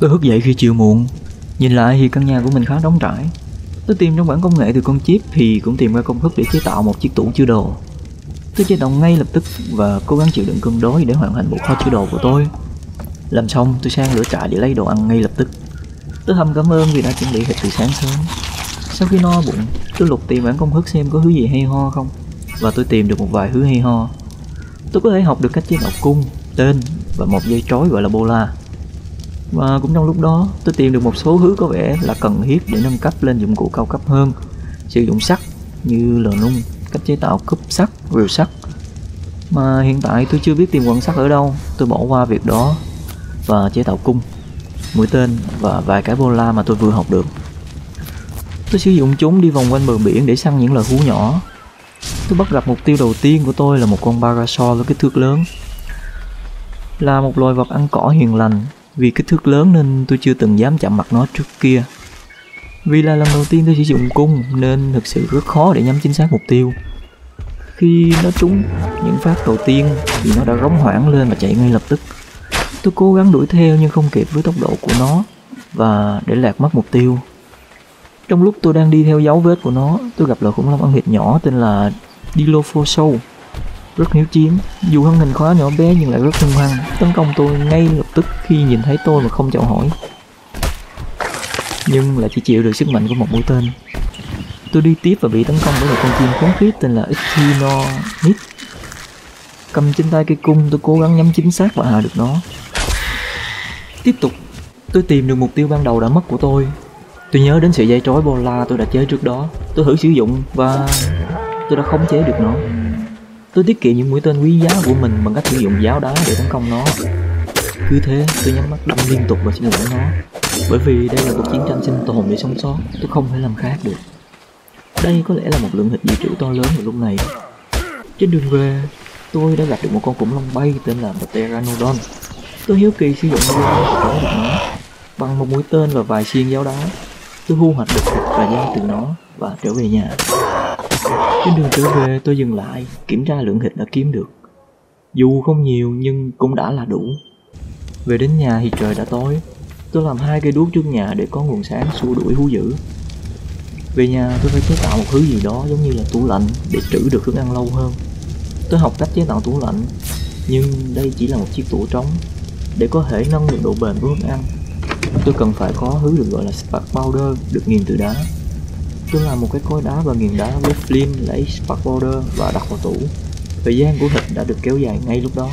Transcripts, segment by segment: Tôi thức dậy khi chiều muộn, nhìn lại thì căn nhà của mình khá trống trải. Tôi tìm trong bản công nghệ từ con chip thì cũng tìm ra công thức để chế tạo một chiếc tủ chứa đồ. Tôi chế tạo ngay lập tức và cố gắng chịu đựng cơn đói để hoàn thành bộ kho chứa đồ của tôi. Làm xong, tôi sang lửa trại để lấy đồ ăn ngay lập tức. Tôi thầm cảm ơn vì đã chuẩn bị thịt từ sáng sớm. Sau khi no bụng, tôi lục tìm bản công thức xem có thứ gì hay ho không, và tôi tìm được một vài thứ hay ho. Tôi có thể học được cách chế tạo cung, tên và một dây trói gọi là bola. Và cũng trong lúc đó, tôi tìm được một số thứ có vẻ là cần thiết để nâng cấp lên dụng cụ cao cấp hơn. Sử dụng sắt như lò nung, cách chế tạo cúp sắt, rìu sắt. Mà hiện tại tôi chưa biết tìm quặng sắt ở đâu, tôi bỏ qua việc đó và chế tạo cung, mũi tên và vài cái bola mà tôi vừa học được. Tôi sử dụng chúng đi vòng quanh bờ biển để săn những loài hú nhỏ. Tôi bắt gặp mục tiêu đầu tiên của tôi là một con parasaur với kích thước lớn. Là một loài vật ăn cỏ hiền lành, vì kích thước lớn nên tôi chưa từng dám chạm mặt nó trước kia. Vì là lần đầu tiên tôi sử dụng cung nên thực sự rất khó để nhắm chính xác mục tiêu. Khi nó trúng những phát đầu tiên thì nó đã rống hoảng lên và chạy ngay lập tức. Tôi cố gắng đuổi theo nhưng không kịp với tốc độ của nó và để lạc mất mục tiêu. Trong lúc tôi đang đi theo dấu vết của nó, tôi gặp loài khủng long ăn thịt nhỏ tên là Dilophosaurus. Rất hiếu chiến, dù thân hình khá nhỏ bé nhưng lại rất hung hăng, tấn công tôi ngay lập tức khi nhìn thấy tôi mà không chào hỏi. Nhưng lại chỉ chịu được sức mạnh của một mũi tên. Tôi đi tiếp và bị tấn công bởi một con chim khốn kiếp tên là Xyno Nid. Cầm trên tay cây cung, tôi cố gắng nhắm chính xác và hạ được nó. Tiếp tục, tôi tìm được mục tiêu ban đầu đã mất của tôi. Tôi nhớ đến sợi dây trói bola tôi đã chế trước đó. Tôi thử sử dụng và tôi đã khống chế được nó. Tôi tiết kiệm những mũi tên quý giá của mình bằng cách sử dụng giáo đá để tấn công nó. Cứ thế, tôi nhắm mắt đâm liên tục vào sinh lực của nó. Bởi vì đây là cuộc chiến tranh sinh tồn để sống sót, tôi không thể làm khác được. Đây có lẽ là một lượng thịt dự trữ to lớn vào lúc này. Trên đường về, tôi đã gặp được một con khủng long bay tên là Pteranodon. Tôi hiếu kỳ sử dụng nó bằng một mũi tên và vài xiên giáo đá. Tôi thu hoạch được thịt và da từ nó và trở về nhà. Trên đường trở về, tôi dừng lại, kiểm tra lượng thịt đã kiếm được. Dù không nhiều nhưng cũng đã là đủ. Về đến nhà thì trời đã tối. Tôi làm 2 cây đuốc trước nhà để có nguồn sáng xua đuổi thú dữ. Về nhà tôi phải chế tạo một thứ gì đó giống như là tủ lạnh để trữ được thức ăn lâu hơn. Tôi học cách chế tạo tủ lạnh, nhưng đây chỉ là một chiếc tủ trống. Để có thể nâng được độ bền của thức ăn, tôi cần phải có thứ được gọi là spark powder được nghiền từ đá. Tôi làm một cái cối đá và nghiền đá với flint, lấy spark powder và đặt vào tủ. Thời gian của thịt đã được kéo dài ngay lúc đó.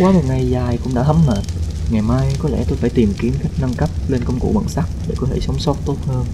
Quá một ngày dài cũng đã thấm mệt. Ngày mai có lẽ tôi phải tìm kiếm cách nâng cấp lên công cụ bằng sắt để có thể sống sót tốt hơn.